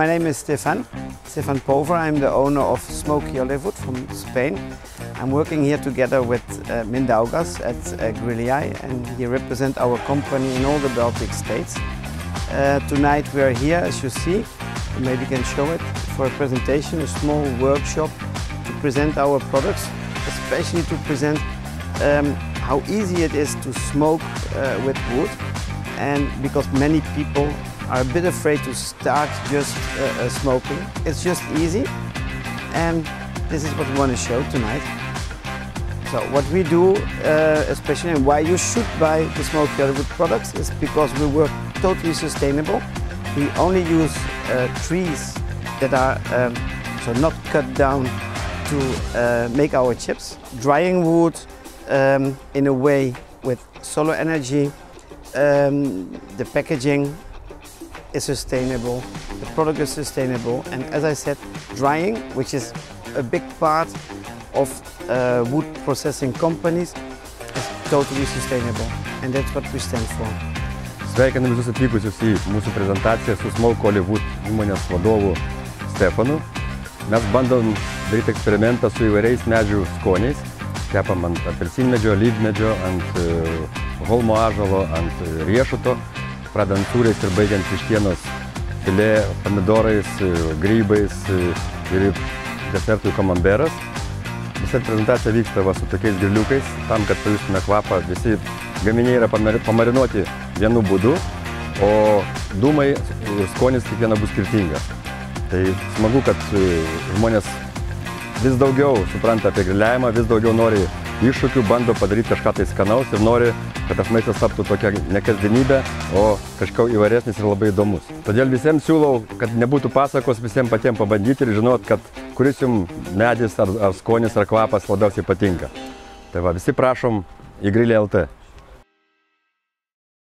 My name is Stefan Pover. I'm the owner of Smoky Olive Wood from Spain. I'm working here together with Mindaugas at Grilliai, and he represents our company in all the Baltic states. Tonight we are here, as you see, maybe you can show it, for a presentation, a small workshop to present our products, especially to present how easy it is to smoke with wood, and because many people are a bit afraid to start just smoking. It's just easy, and this is what we want to show tonight. So what we do, especially, and why you should buy the Smoky Olive Wood products, is because we work totally sustainable. We only use trees that are not cut down to make our chips. Drying wood in a way with solar energy, the packaging is sustainable, the product is sustainable, and as I said, drying, which is a big part of wood processing companies, is totally sustainable, and that's what we stand for. Sveikiname visus atvykusius į mūsų prezentaciją su Smoky Olive Wood įmonės vadovu Stefanu. Mes bandom daryti eksperimentą su įvairiais medžių skoniais. Kepam ant apelsinmedžio, alyvmedžio, ant holmo ąžuolo, ant riešuto. Pradant sūriais ir baigiant vištienos filė, pomidorais, grybais ir desertui kamamberas. Visa prezentacija vyksta su tokiais griliukais, tam, kad pajustume kvapą. Visi gaminiai yra pamarinuoti vienu būdu, o dūmai ir skonis kiekviena bus skirtinga. Tai smagu, kad žmonės vis daugiau supranta apie griliavimą, vis daugiau nori iššūkių, bando padaryti kažką tai skanaus ir nori, kad tas maistas taptų tokia nekasdienybė, o kažkau įvairesnis ir labai įdomus. Todėl visiems siūlau, kad nebūtų pasakos, visiems patiems pabandyti ir žinot, kad kuris jums medis ar skonis ar kvapas labiausiai patinka. Tai va, visi prašom į griliai.lt.